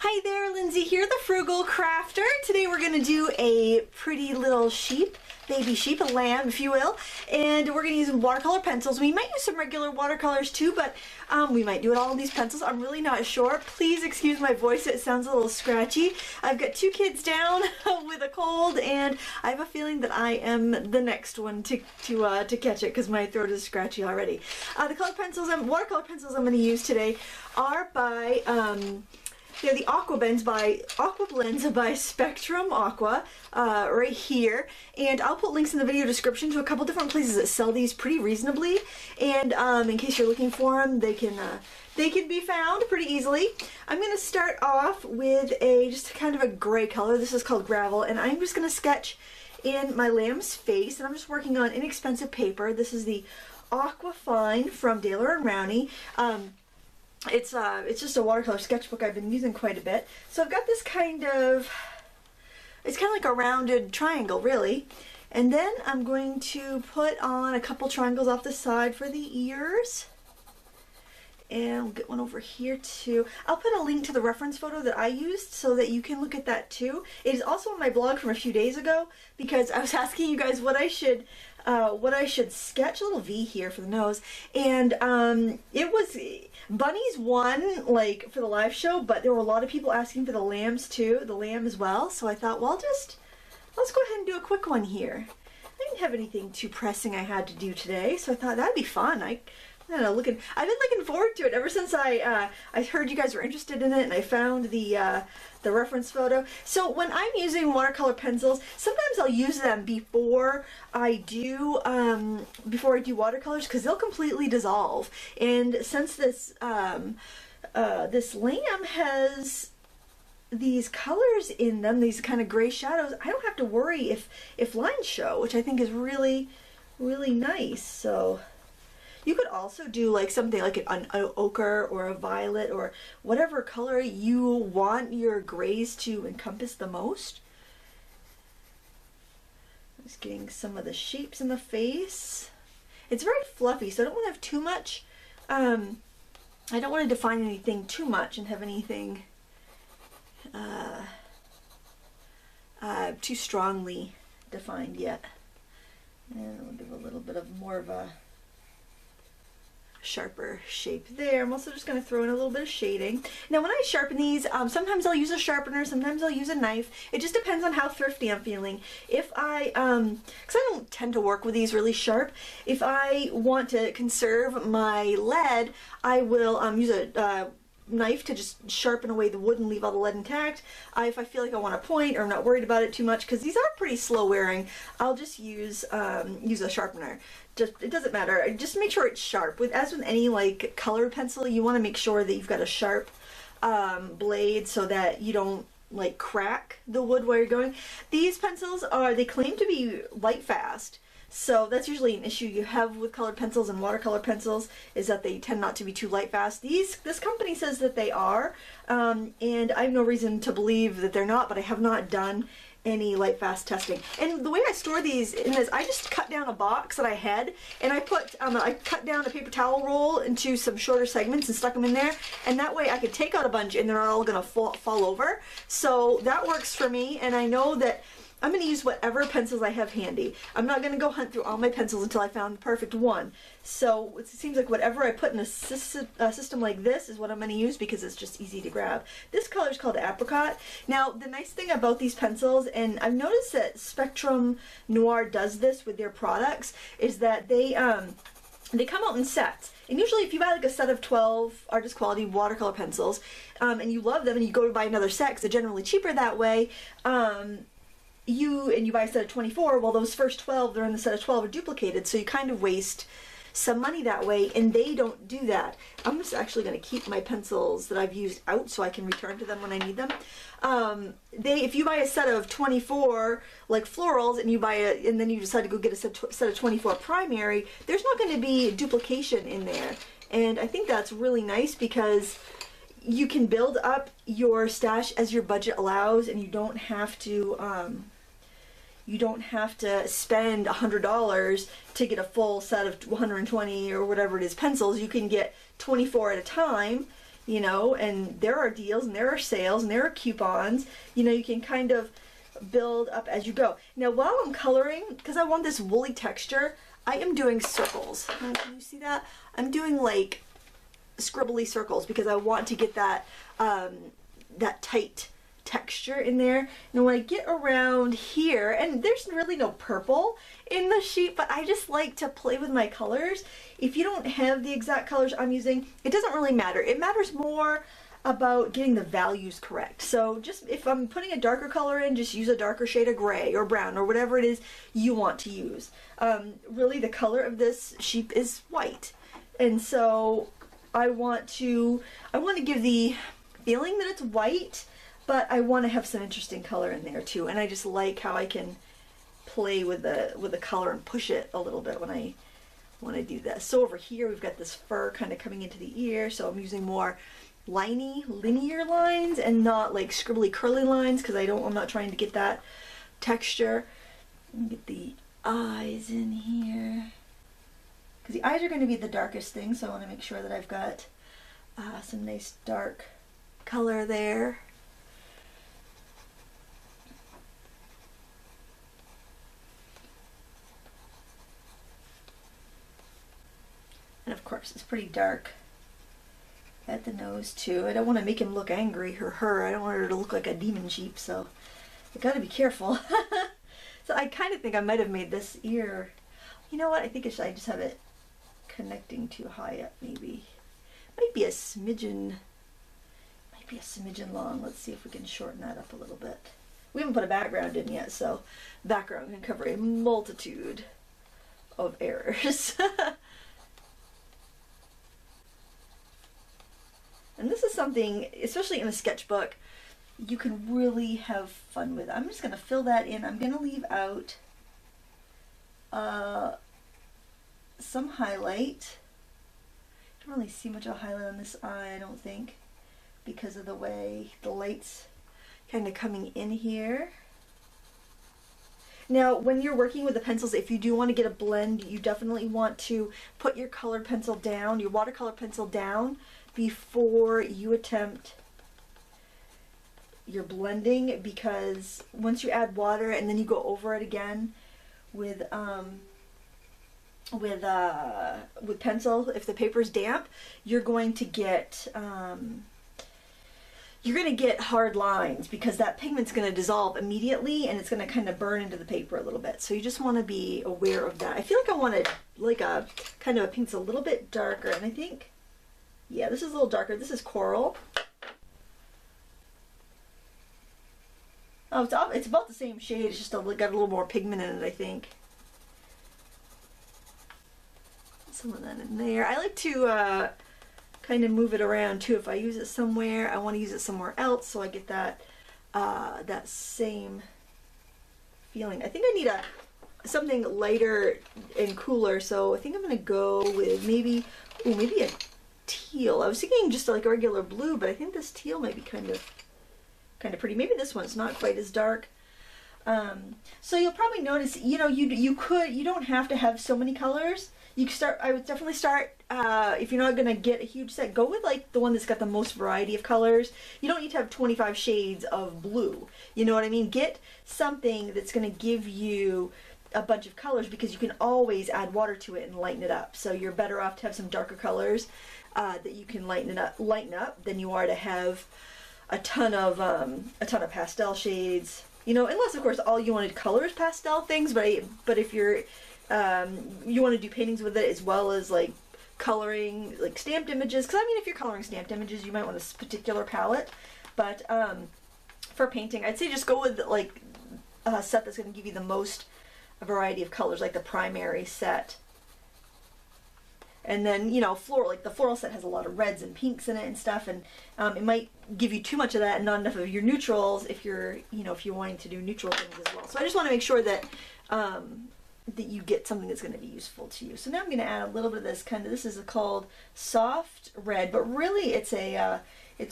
Hi there, Lindsay here, the Frugal Crafter. Today we're going to do a pretty little sheep, baby sheep, a lamb if you will, and we're going to use some watercolor pencils. We might use some regular watercolors too, but we might do it all in these pencils. I'm really not sure. Please excuse my voice, it sounds a little scratchy. I've got two kids down with a cold, and I have a feeling that I am the next one to catch it because my throat is scratchy already. The watercolor pencils I'm going to use today are by they're the Aqua Blends by Spectrum Aqua right here, and I'll put links in the video description to a couple different places that sell these pretty reasonably, and in case you're looking for them, they can be found pretty easily. I'm going to start off with just kind of a gray color. This is called Gravel, and I'm just going to sketch in my lamb's face, and I'm just working on inexpensive paper. This is the Aqua Fine from Daler and Rowney. It's just a watercolor sketchbook I've been using quite a bit. So I've got this kind of like a rounded triangle really. And then I'm going to put on a couple triangles off the side for the ears. And we'll get one over here too. I'll put a link to the reference photo that I used so that you can look at that too. It is also on my blog from a few days ago because I was asking you guys what I should sketch. A little V here for the nose, and it was bunnies won like for the live show, but there were a lot of people asking for the lambs too, the lamb as well. So I thought, well, let's go ahead and do a quick one here. I didn't have anything too pressing I had to do today, so I thought that'd be fun. I've been looking forward to it ever since I heard you guys were interested in it, and I found the reference photo. So when I'm using watercolor pencils, sometimes I'll use them before I do watercolors because they'll completely dissolve. And since this this lamb has these colors in them, these kind of gray shadows, I don't have to worry if lines show, which I think is really, really nice. So. You could also do like something like an ochre or a violet or whatever color you want your grays to encompass the most. I'm just getting some of the shapes in the face. It's very fluffy, so I don't want to have too much. I don't want to define anything too much and have anything too strongly defined yet. And we'll give a little bit of more of a sharper shape there. I'm also just going to throw in a little bit of shading. Now when I sharpen these, sometimes I'll use a sharpener, sometimes I'll use a knife. It just depends on how thrifty I'm feeling. If I, because I don't tend to work with these really sharp, if I want to conserve my lead, I will use a knife to just sharpen away the wood and leave all the lead intact. If I feel like I want to point or I'm not worried about it too much, because these are pretty slow wearing, I'll just use a sharpener. Just, it doesn't matter, just make sure it's sharp. As with any like colored pencil, you want to make sure that you've got a sharp blade so that you don't like crack the wood while you're going. These pencils they claim to be light fast. So that's usually an issue you have with colored pencils and watercolor pencils, is that they tend not to be too light fast. This company says that they are, and I have no reason to believe that they're not, but I have not done any light fast testing. And the way I store these is I just cut down a box that I had, and I cut down a paper towel roll into some shorter segments and stuck them in there, and that way I could take out a bunch and they're not all going to fall over. So that works for me, and I know that I'm going to use whatever pencils I have handy. I'm not going to go hunt through all my pencils until I found the perfect one. So it seems like whatever I put in a system like this is what I'm going to use because it's just easy to grab. This color is called Apricot. Now the nice thing about these pencils, and I've noticed that Spectrum Noir does this with their products, is that they come out in sets. And usually if you buy like a set of 12 artist quality watercolor pencils and you love them and you go to buy another set because they're generally cheaper that way, you buy a set of 24, well those first 12 that are in the set of 12 are duplicated, so you kind of waste some money that way, and they don't do that. I'm just actually going to keep my pencils that I've used out so I can return to them when I need them. If you buy a set of 24 like florals and then you decide to go get a set of 24 primary, there's not going to be duplication in there, and I think that's really nice because you can build up your stash as your budget allows, and you don't have to spend $100 to get a full set of 120 or whatever it is pencils. You can get 24 at a time you know, and there are deals and there are sales and there are coupons. You know, you can kind of build up as you go. Now, while I'm coloring, because I want this woolly texture, I am doing circles. Can you see that? I'm doing like scribbly circles because I want to get that that tight texture in there. And when I get around here, and there's really no purple in the sheet, but I just like to play with my colors. If you don't have the exact colors I'm using, it doesn't really matter. It matters more about getting the values correct. So just if I'm putting a darker color in, just use a darker shade of gray or brown or whatever it is you want to use. Really the color of this sheep is white. And so I want to give the feeling that it's white, but I want to have some interesting color in there too. And I just like how I can play with the color and push it a little bit when I want to do that. So over here we've got this fur kind of coming into the ear, so I'm using more liney, linear lines and not like scribbly curly lines because I'm not trying to get that texture. Get the eyes in here because the eyes are going to be the darkest thing, so I want to make sure that I've got some nice dark color there. And of course it's pretty dark at the nose too. I don't want to make him look angry or her. I don't want her to look like a demon sheep, so I gotta be careful. So I kind of think I might have made this ear. You know what? I think I just have it connecting too high up maybe. Might be a smidgen long. Let's see if we can shorten that up a little bit. We haven't put a background in yet, so background can cover a multitude of errors. And this is something, especially in a sketchbook, you can really have fun with. I'm just going to fill that in. I'm going to leave out some highlight. I don't really see much of a highlight on this eye, I don't think, because of the way the light's kind of coming in here. Now, when you're working with the pencils, if you do want to get a blend, you definitely want to put your colored pencil down, your watercolor pencil down, before you attempt your blending, because once you add water and then you go over it again with pencil, if the paper's damp, you're going to get hard lines because that pigment's going to dissolve immediately and it's going to kind of burn into the paper a little bit. So you just want to be aware of that. I feel like I wanted like a kind of a pink's a little bit darker, and I think. Yeah, this is a little darker. This is coral. Oh, it's about the same shade. It's just got a little more pigment in it, I think. Some of that in there. I like to kind of move it around too. If I use it somewhere, I want to use it somewhere else so I get that that same feeling. I think I need something lighter and cooler, so I think I'm gonna go with maybe a teal. I was thinking just like a regular blue, but I think this teal might be kind of pretty. Maybe this one's not quite as dark. So you'll probably notice, you know, you don't have to have so many colors. You start. I would definitely start if you're not gonna get a huge set. Go with like the one that's got the most variety of colors. You don't need to have 25 shades of blue. You know what I mean? Get something that's gonna give you a bunch of colors because you can always add water to it and lighten it up. So you're better off to have some darker colors that you can lighten up than you are to have a ton of pastel shades. You know, unless of course all you want to color is pastel things. But if you're you want to do paintings with it as well as like coloring like stamped images. Because I mean, if you're coloring stamped images, you might want a particular palette. But for painting, I'd say just go with like a set that's going to give you the most a variety of colors, like the primary set. And then, you know, floral, like the floral set has a lot of reds and pinks in it and stuff, and it might give you too much of that and not enough of your neutrals if you're, you know, if you're wanting to do neutral things as well. So I just want to make sure that that you get something that's going to be useful to you. So now I'm going to add a little bit of this kind of, this is called soft red, but really it's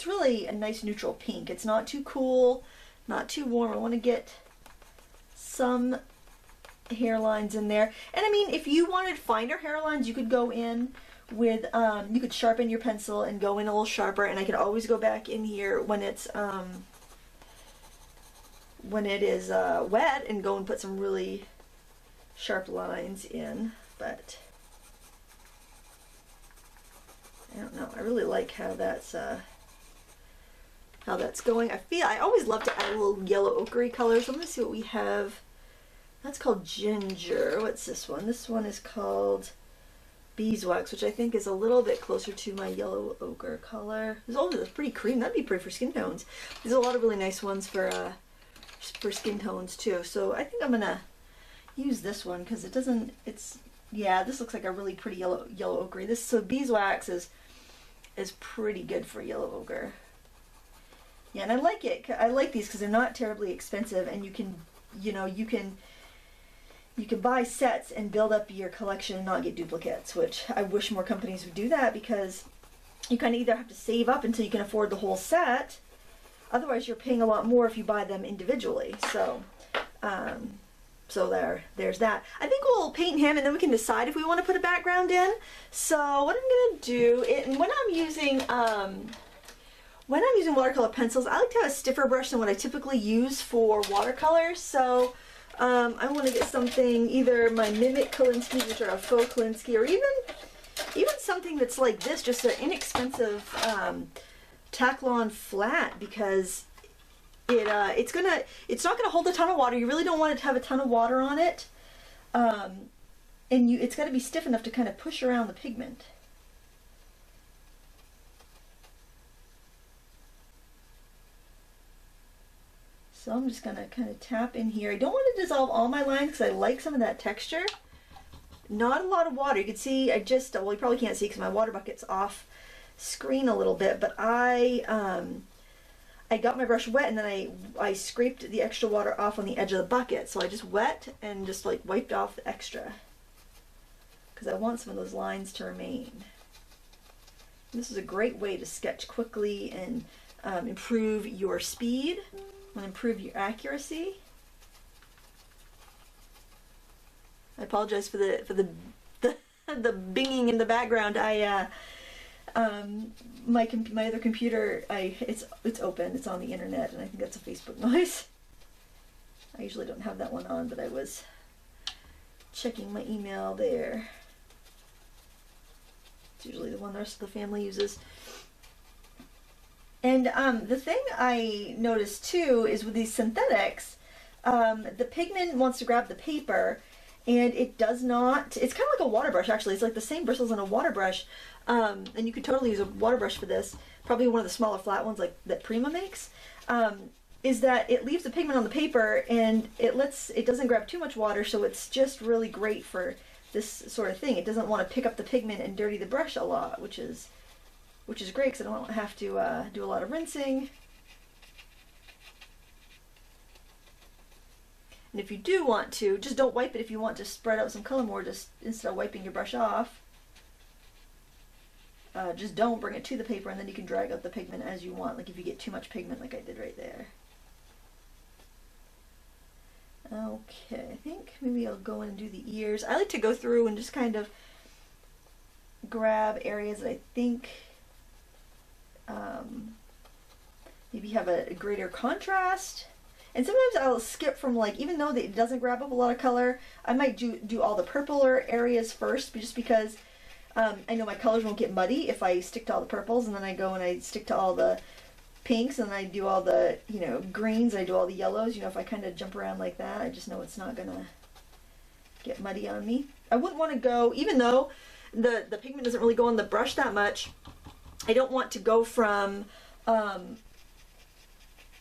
really a nice neutral pink. It's not too cool, not too warm. I want to get some hairlines in there. And I mean, if you wanted finer hairlines, you could go in with, you could sharpen your pencil and go in a little sharper, and I can always go back in here when it's, when it is wet and go and put some really sharp lines in, but I don't know. I really like how that's going. I always love to add a little yellow ochre colors. So I'm gonna see what we have. That's called ginger. What's this one? This one is called beeswax, which I think is a little bit closer to my yellow ochre color. There's all this pretty cream. That'd be pretty for skin tones. There's a lot of really nice ones for skin tones too. So I think I'm gonna use this one because it doesn't. It's, yeah. This looks like a really pretty yellow ochre. This, so beeswax is pretty good for yellow ochre. Yeah, and I like it. I like these because they're not terribly expensive, and you can, you know, you can buy sets and build up your collection and not get duplicates, which I wish more companies would do that, because you kind of either have to save up until you can afford the whole set, otherwise you're paying a lot more if you buy them individually. So, so there's that. I think we'll paint him and then we can decide if we want to put a background in. So what I'm going to do, and when I'm using watercolor pencils, I like to have a stiffer brush than what I typically use for watercolors. So I want to get something, either my Mimic Kalinskis, which are a faux Kalinski, or even something that's like this, just an inexpensive Taclon flat, because it it's not gonna hold a ton of water. You really don't want it to have a ton of water on it, and it's got to be stiff enough to kind of push around the pigment. So I'm just going to kind of tap in here. I don't want to dissolve all my lines because I like some of that texture. Not a lot of water. You can see, I just, well, you probably can't see because my water bucket's off screen a little bit, but I got my brush wet and then I scraped the extra water off on the edge of the bucket. So I just wet and just like wiped off the extra because I want some of those lines to remain. And this is a great way to sketch quickly and improve your speed. Want to improve your accuracy. I apologize for the binging in the background. My other computer, it's open. It's on the internet, and I think that's a Facebook noise. I usually don't have that one on, but I was checking my email there. It's usually the one the rest of the family uses. And the thing I noticed too is with these synthetics, the pigment wants to grab the paper, and it does not. It's kind of like a water brush, actually. It's like the same bristles on a water brush, and you could totally use a water brush for this. Probably one of the smaller flat ones like that Prima makes. Is that it leaves the pigment on the paper and it doesn't grab too much water, so it's just really great for this sort of thing. It doesn't want to pick up the pigment and dirty the brush a lot, which is great because I don't have to do a lot of rinsing. And if you do want to, just don't wipe it. If you want to spread out some color more, just instead of wiping your brush off, just don't bring it to the paper, and then you can drag out the pigment as you want, like if you get too much pigment like I did right there. Okay, I think maybe I'll go in and do the ears. I like to go through and just kind of grab areas that I think maybe have a greater contrast, and sometimes I'll skip from, like, even though it doesn't grab up a lot of color, I might do all the purpler areas first, just because I know my colors won't get muddy if I stick to all the purples, and then I go and I stick to all the pinks, and I do all the, you know, greens, and I do all the yellows. You know, if I kind of jump around like that, I just know it's not gonna get muddy on me. I wouldn't want to go, even though the pigment doesn't really go on the brush that much, I don't want to go from,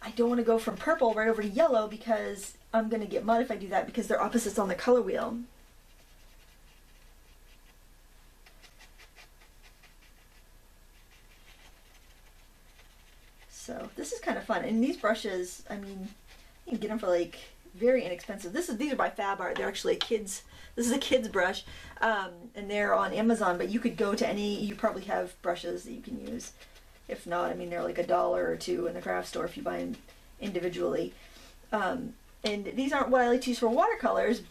I don't want to go from purple right over to yellow, because I'm going to get mud if I do that, because they're opposites on the color wheel. So this is kind of fun. And these brushes, I mean, you can get them for like very inexpensive. These are by Fab Art. They're actually this is a kid's brush, and they're on Amazon, but you could go to you probably have brushes that you can use. If not, I mean, they're like $1 or $2 in the craft store if you buy them individually. And these aren't what I like to use for watercolors,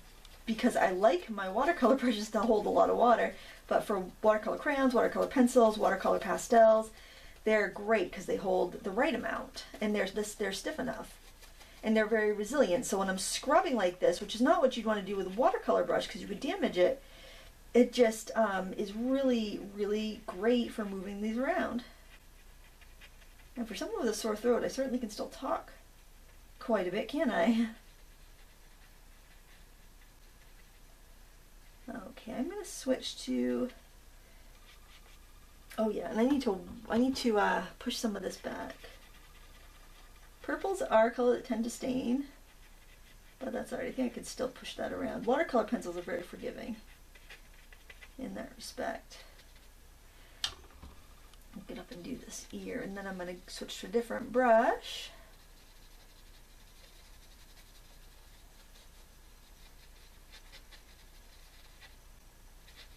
because I like my watercolor brushes to hold a lot of water, but for watercolor crayons, watercolor pencils, watercolor pastels, they're great because they hold the right amount and they're stiff enough and they're very resilient. So when I'm scrubbing like this, which is not what you'd want to do with a watercolor brush because you would damage it, it just is really, really great for moving these around. And for someone with a sore throat, I certainly can still talk quite a bit, can I? Okay, I'm gonna switch to, oh yeah, and I need to push some of this back. Purples are a color that tend to stain, but that's all right. I think I could still push that around. Watercolor pencils are very forgiving in that respect. I'll get up and do this ear, and then I'm going to switch to a different brush.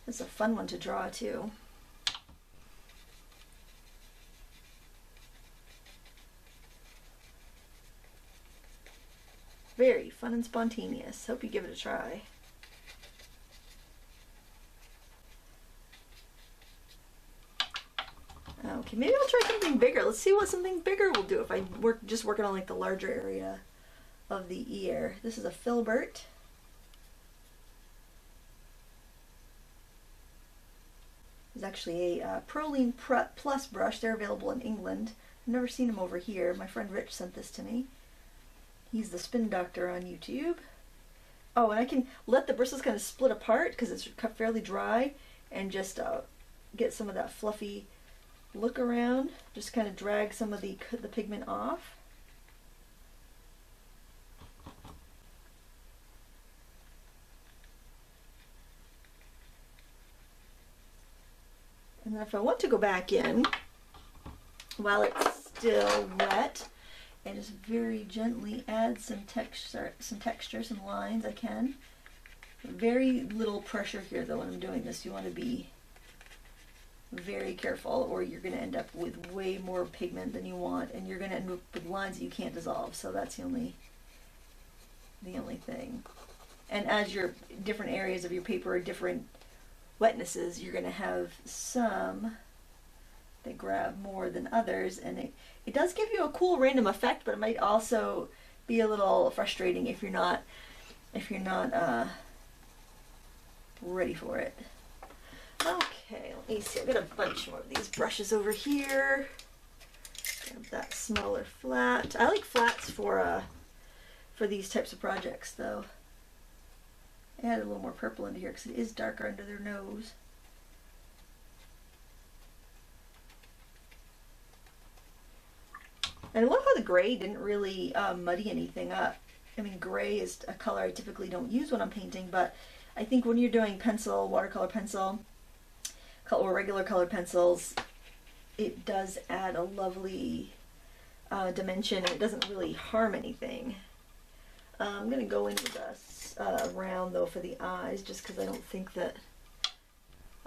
This is a fun one to draw too. Very fun and spontaneous. Hope you give it a try. Okay, maybe I'll try something bigger. Let's see what something bigger will do if I work on like the larger area of the ear. This is a filbert. It's actually a proline prep plus brush. They're available in England. I've never seen them over here. My friend Rich sent this to me. He's the spin doctor on YouTube. Oh, and I can let the bristles kind of split apart because it's cut fairly dry, and just get some of that fluffy look around, just kind of drag some of the pigment off. And then if I want to go back in while it's still wet and just very gently add some texture, some lines, I can. Very little pressure here though when I'm doing this. You want to be very careful or you're going to end up with way more pigment than you want, and you're going to end up with lines that you can't dissolve. So that's the only thing. And as your different areas of your paper are different wetnesses, you're going to have some that grab more than others, and it does give you a cool random effect, but it might also be a little frustrating if you're not ready for it. Okay, let me see, I've got a bunch more of these brushes over here. Grab that smaller flat. I like flats for these types of projects though. Add a little more purple into here because it is darker under their nose. And I love how the gray didn't really muddy anything up. I mean, gray is a color I typically don't use when I'm painting, but I think when you're doing pencil, watercolor pencil, or regular colored pencils, it does add a lovely dimension, and it doesn't really harm anything. I'm going to go in with this round though for the eyes, just because I don't think that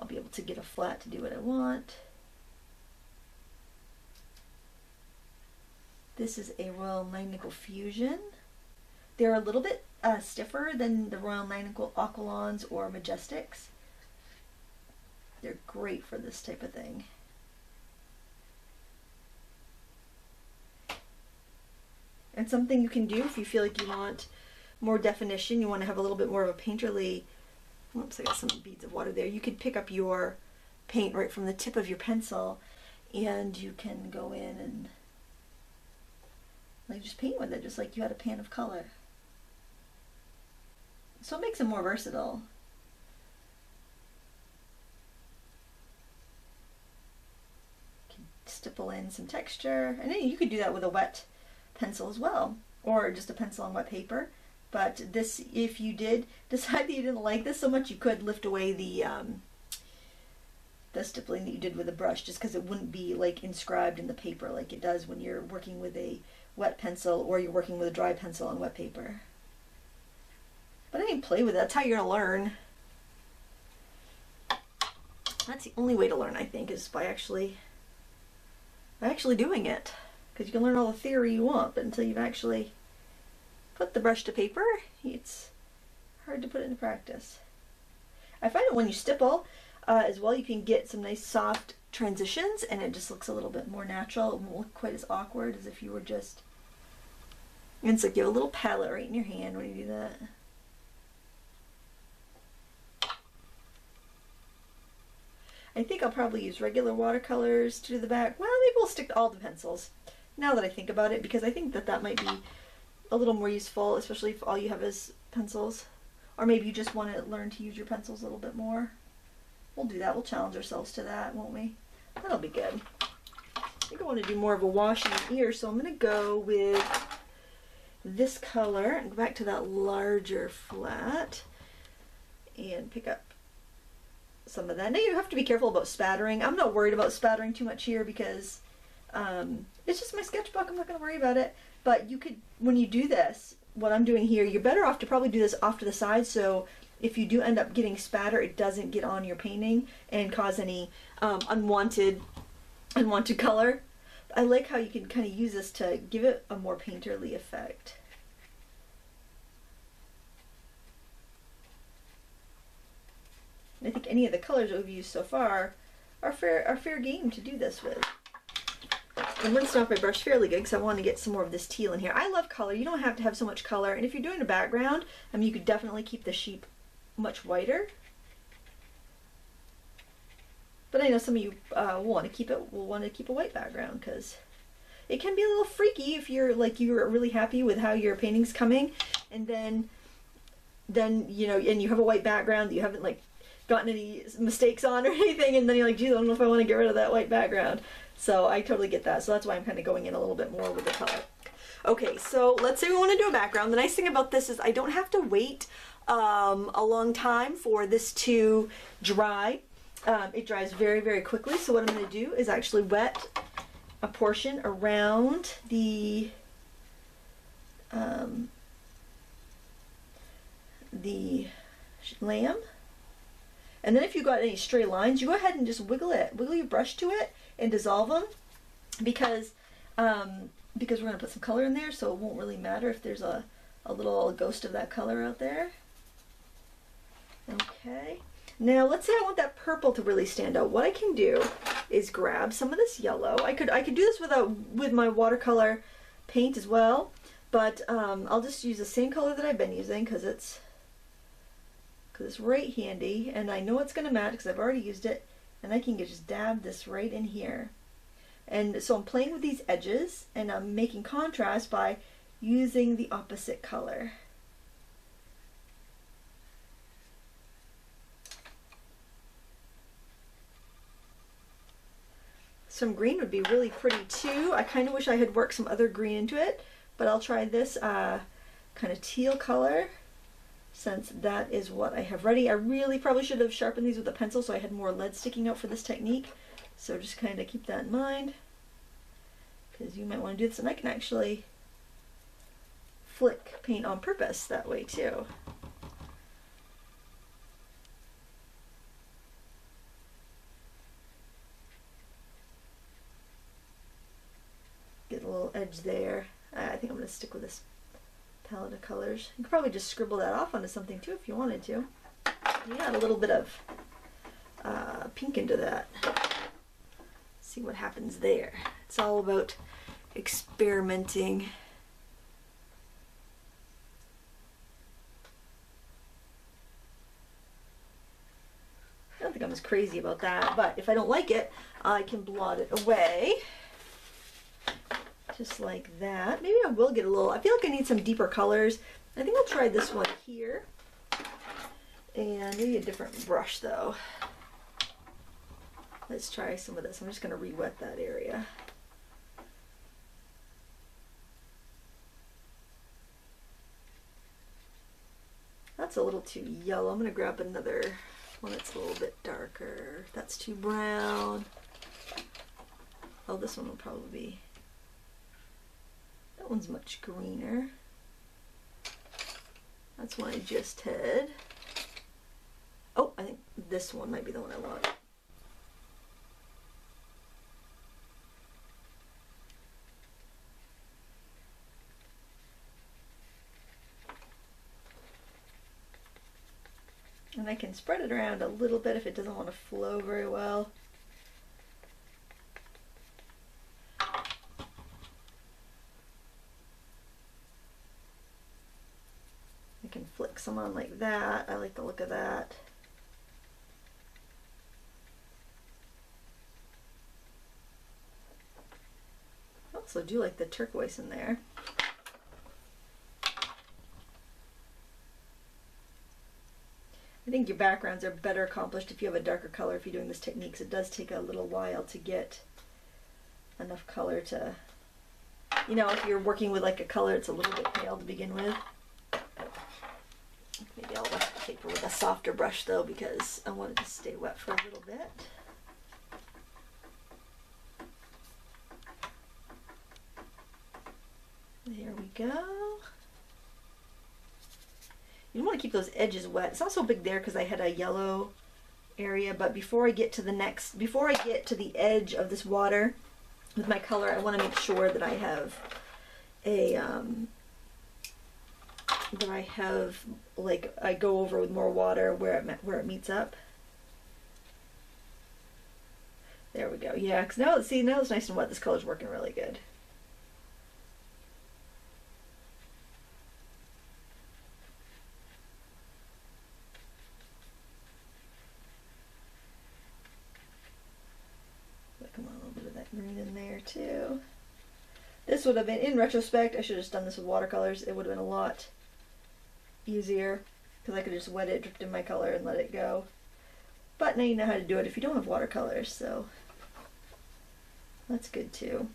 I'll be able to get a flat to do what I want. This is a Royal Nine Nickel Fusion. They're a little bit stiffer than the Royal Nine Nickel Aqualons or Majestics. They're great for this type of thing. And something you can do if you feel like you want more definition, you want to have a little bit more of a painterly, oops, I got some beads of water there. You could pick up your paint right from the tip of your pencil, and you can go in and like just paint with it, just like you had a pan of color. So it makes it more versatile. Stipple in some texture, and you could do that with a wet pencil as well, or just a pencil on wet paper. But this, if you did decide that you didn't like this so much, you could lift away the stippling that you did with a brush, just because it wouldn't be like inscribed in the paper like it does when you're working with a wet pencil or you're working with a dry pencil on wet paper. But I didn't play with it. That's how you're gonna learn. That's the only way to learn, I think, is by actually doing it, because you can learn all the theory you want, but until you've actually put the brush to paper, it's hard to put into practice. I find that when you stipple as well, you can get some nice soft transitions, and it just looks a little bit more natural. It won't look quite as awkward as if you were just... And so give a little palette right in your hand when you do that. I think I'll probably use regular watercolors to do the back. Well, maybe we'll stick to all the pencils, now that I think about it, because I think that that might be a little more useful, especially if all you have is pencils. Or maybe you just want to learn to use your pencils a little bit more. We'll do that. We'll challenge ourselves to that, won't we? That'll be good. I think I want to do more of a washing ear, so I'm going to go with this color and go back to that larger flat and pick up some of that. Now you have to be careful about spattering. I'm not worried about spattering too much here because it's just my sketchbook. I'm not going to worry about it. But you could, when you do this, what I'm doing here, you're better off to probably do this off to the side, so if you do end up getting spatter, it doesn't get on your painting and cause any unwanted color. I like how you can kind of use this to give it a more painterly effect. And I think any of the colors that we've used so far are fair game to do this with. I'm rinsing off my brush fairly good because I want to get some more of this teal in here. I love color. You don't have to have so much color, and if you're doing a background, I mean, you could definitely keep the sheep much whiter. But I know some of you will want to keep a white background because it can be a little freaky if you're like, you're really happy with how your painting's coming, and then you know, and you have a white background that you haven't like gotten any mistakes on or anything, and then you're like, geez, I don't know if I want to get rid of that white background. So I totally get that. So that's why I'm kind of going in a little bit more with the color. Okay, so let's say we want to do a background. The nice thing about this is I don't have to wait a long time for this to dry. It dries very, very quickly. So what I'm going to do is actually wet a portion around the lamb. And then if you've got any stray lines, you go ahead and just wiggle it. Wiggle your brush to it and dissolve them, because we're going to put some color in there, so it won't really matter if there's a little ghost of that color out there. Okay. Now let's say I want that purple to really stand out. What I can do is grab some of this yellow. I could do this with my watercolor paint as well, but I'll just use the same color that I've been using because it's right handy, and I know it's going to match because I've already used it. And I can just dab this right in here. And so I'm playing with these edges, and I'm making contrast by using the opposite color. Some green would be really pretty too. I kind of wish I had worked some other green into it, but I'll try this kind of teal color, since that is what I have ready. I really probably should have sharpened these with a pencil so I had more lead sticking out for this technique. So just kind of keep that in mind, because you might want to do this. And I can actually flick paint on purpose that way too. Get a little edge there. I think I'm going to stick with this palette of colors. You could probably just scribble that off onto something too if you wanted to. You add a little bit of pink into that. See what happens there. It's all about experimenting. I don't think I'm as crazy about that, but if I don't like it, I can blot it away. Just like that. Maybe I will get a little, I feel like I need some deeper colors. I think I'll try this one here. And maybe a different brush though. Let's try some of this. I'm just going to re-wet that area. That's a little too yellow. I'm going to grab another one that's a little bit darker. That's too brown. Oh, this one will probably be... That one's much greener. That's one I just had. Oh, I think this one might be the one I want. And I can spread it around a little bit if it doesn't want to flow very well. I can flick some on like that. I like the look of that. I also do like the turquoise in there. I think your backgrounds are better accomplished if you have a darker color if you're doing this technique, because it does take a little while to get enough color to, you know, if you're working with like a color, it's a little bit pale to begin with. Maybe I'll wet the paper with a softer brush though, because I want it to stay wet for a little bit. There we go. You want to keep those edges wet. It's not so big there because I had a yellow area, but before I get to the next, before I get to the edge of this water with my color, I want to make sure that I have a, like I go over with more water where it meets up. There we go. Yeah, because now, see, now it's nice and wet. This color's working really good. Too. This would have been, in retrospect, I should have just done this with watercolors. It would have been a lot easier because I could just wet it, dripped in my color, and let it go. But now you know how to do it if you don't have watercolors, so that's good too.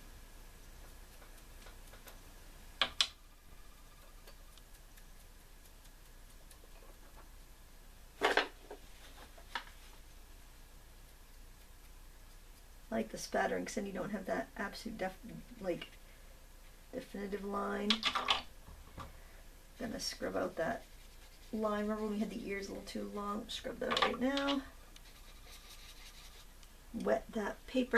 Like the spattering, because then you don't have that absolute definitive line. Gonna scrub out that line. Remember when we had the ears a little too long? Scrub that out right now. Wet that paper.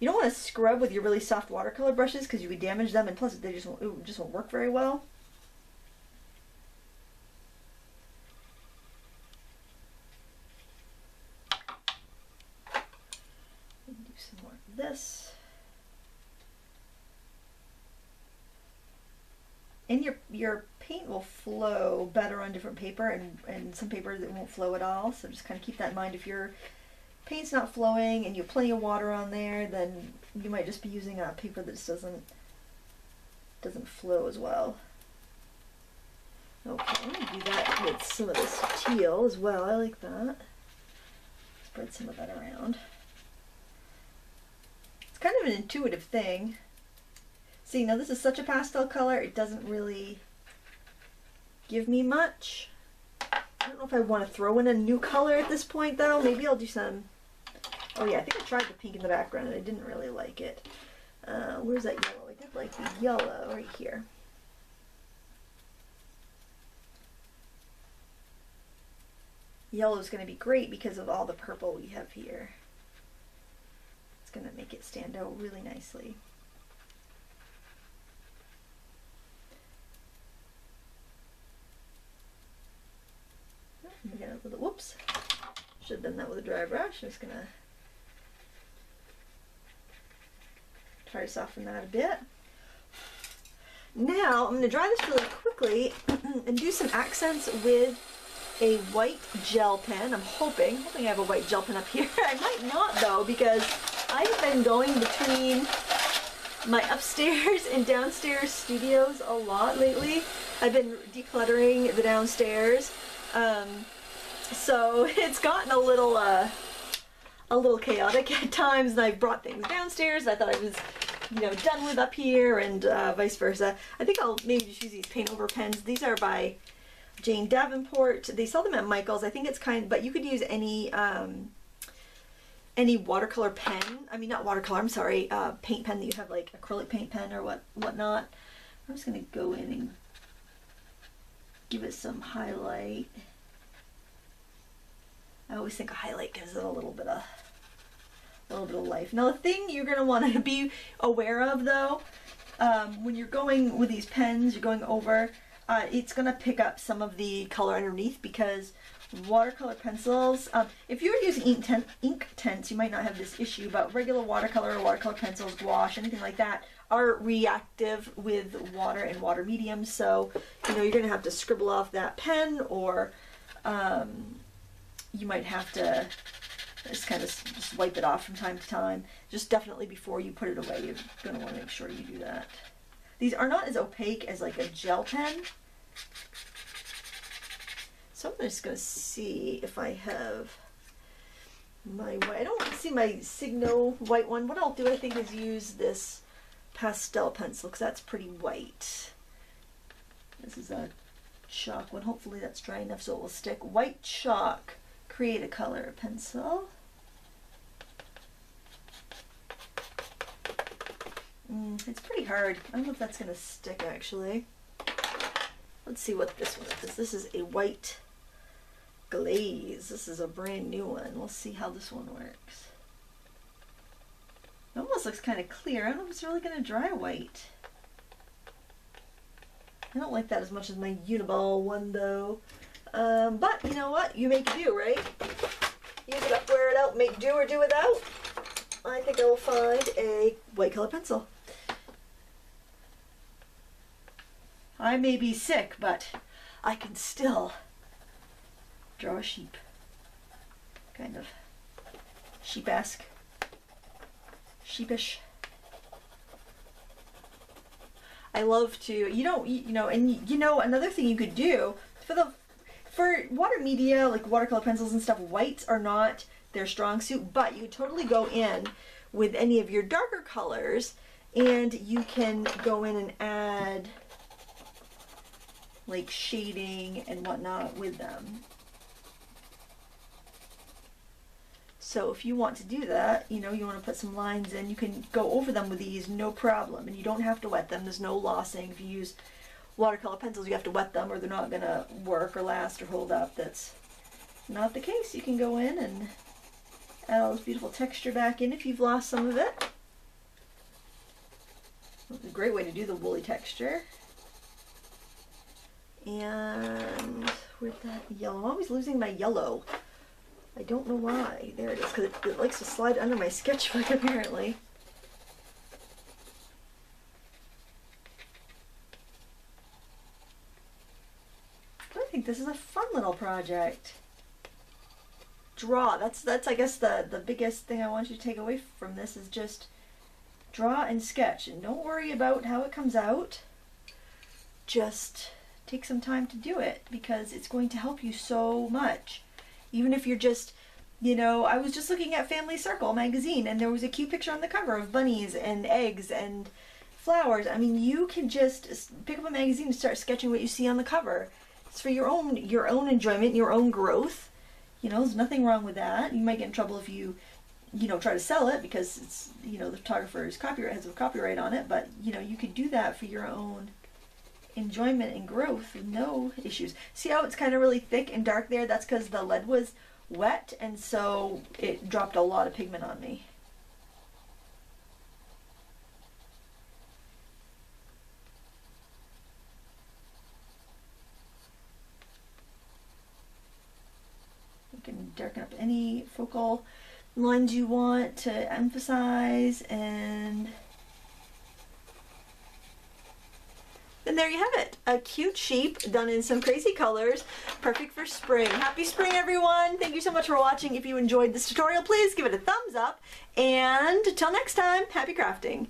You don't want to scrub with your really soft watercolor brushes because you could damage them, and plus they just won't work very well. And your paint will flow better on different paper, and some paper that won't flow at all, so just kind of keep that in mind. If your paint's not flowing and you have plenty of water on there, then you might just be using a paper that just doesn't flow as well. Okay, I'm going to do that with some of this teal as well. I like that. Spread some of that around. Kind of an intuitive thing. See, now this is such a pastel color, it doesn't really give me much. I don't know if I want to throw in a new color at this point though. Maybe I'll do some, oh yeah, I think I tried the pink in the background and I didn't really like it. Where's that yellow? I did like the yellow right here. Yellow is going to be great because of all the purple we have here. Going to make it stand out really nicely. Get a little, whoops, should have done that with a dry brush. I'm just going to try to soften that a bit. Now I'm going to dry this really quickly and do some accents with a white gel pen. I'm hoping I have a white gel pen up here. I might not though, because I've been going between my upstairs and downstairs studios a lot lately. I've been decluttering the downstairs, so it's gotten a little chaotic at times, and I brought things downstairs. I thought I was, you know, done with up here, and vice versa. I think I'll maybe just use these paint over pens. These are by Jane Davenport. They sell them at Michael's. I think it's kind, but you could use any watercolor pen, I mean not watercolor, I'm sorry, paint pen that you have, like acrylic paint pen or whatnot. I'm just going to go in and give it some highlight. I always think a highlight gives it a little bit of life. Now the thing you're going to want to be aware of though, when you're going with these pens, you're going over, it's going to pick up some of the color underneath, because watercolor pencils, if you were using ink tints, you might not have this issue, but regular watercolor or watercolor pencils, gouache, anything like that, are reactive with water and water medium. So, you know, you're going to have to scribble off that pen, or you might have to just kind of just wipe it off from time to time. Just definitely before you put it away, you're going to want to make sure you do that. These are not as opaque as like a gel pen. So I'm just going to see if I have my white. I don't see my Signo white one. What I'll do, I think, is use this pastel pencil, because that's pretty white. This is a chalk one. Hopefully that's dry enough so it will stick. White chalk, create a color pencil. It's pretty hard. I don't know if that's going to stick, actually. Let's see what this one is. This is a white glaze. This is a brand new one. We'll see how this one works. It almost looks kind of clear. I don't know if it's really going to dry white. I don't like that as much as my Uni-ball one, though. But you know what? You make do, right? Use it up, wear it out, make do or do without. I think I will find a white color pencil. I may be sick, but I can still draw a sheep. Kind of sheep-esque. Sheepish. I love to, another thing you could do for water media, like watercolor pencils and stuff, whites are not their strong suit, but you totally go in with any of your darker colors, and you can go in and add like shading and whatnot with them. So if you want to do that, you know, you want to put some lines in, you can go over them with these, no problem. And you don't have to wet them. There's no lossing. If you use watercolor pencils, you have to wet them or they're not going to work or last or hold up. That's not the case. You can go in and add all this beautiful texture back in if you've lost some of it. It's a great way to do the woolly texture. And where's that yellow? I'm always losing my yellow. I don't know why. There it is, because it likes to slide under my sketchbook, apparently. I think this is a fun little project. Draw. That's I guess, the biggest thing I want you to take away from this is just draw and sketch. And don't worry about how it comes out. Just take some time to do it, because it's going to help you so much. Even if you're just, you know, I was just looking at Family Circle magazine, and there was a cute picture on the cover of bunnies and eggs and flowers. I mean, you can just pick up a magazine and start sketching what you see on the cover. It's for your own enjoyment, your own growth. You know, there's nothing wrong with that. You might get in trouble if you try to sell it, because it's, you know, the photographer's copyright has a copyright on it. But, you know, you could do that for your own enjoyment and growth with no issues. See how it's kind of really thick and dark there? That's because the lead was wet, and so it dropped a lot of pigment on me. You can darken up any focal lines you want to emphasize, and and there you have it, a cute sheep done in some crazy colors, perfect for spring. Happy spring, everyone. Thank you so much for watching. If you enjoyed this tutorial, please give it a thumbs up, and until next time, happy crafting.